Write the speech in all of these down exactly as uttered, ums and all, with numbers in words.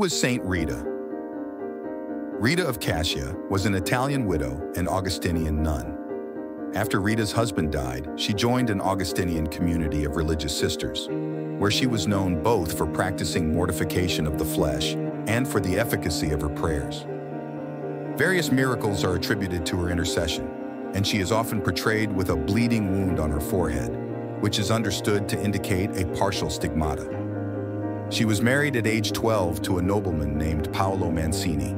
was Saint Rita? Rita of Cascia was an Italian widow and Augustinian nun. After Rita's husband died, she joined an Augustinian community of religious sisters, where she was known both for practicing mortification of the flesh and for the efficacy of her prayers. Various miracles are attributed to her intercession, and she is often portrayed with a bleeding wound on her forehead, which is understood to indicate a partial stigmata. She was married at age twelve to a nobleman named Paolo Mancini.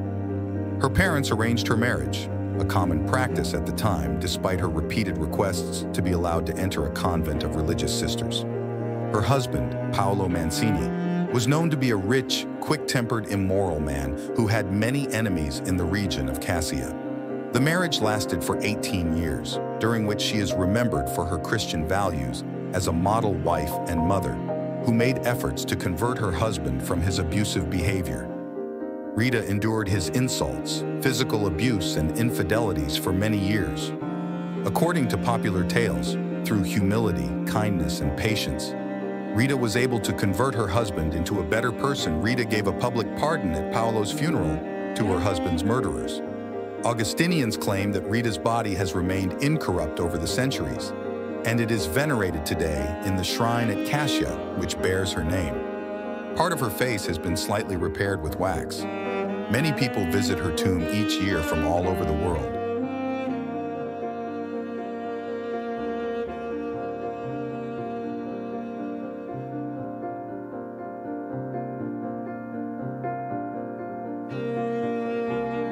Her parents arranged her marriage, a common practice at the time, despite her repeated requests to be allowed to enter a convent of religious sisters. Her husband, Paolo Mancini, was known to be a rich, quick-tempered, immoral man who had many enemies in the region of Cassia. The marriage lasted for eighteen years, during which she is remembered for her Christian values as a model wife and mother, who made efforts to convert her husband from his abusive behavior. Rita endured his insults, physical abuse, and infidelities for many years. According to popular tales, through humility, kindness, and patience, Rita was able to convert her husband into a better person. Rita gave a public pardon at Paolo's funeral to her husband's murderers. Augustinians claim that Rita's body has remained incorrupt over the centuries, and it is venerated today in the shrine at Cassia, which bears her name. Part of her face has been slightly repaired with wax. Many people visit her tomb each year from all over the world.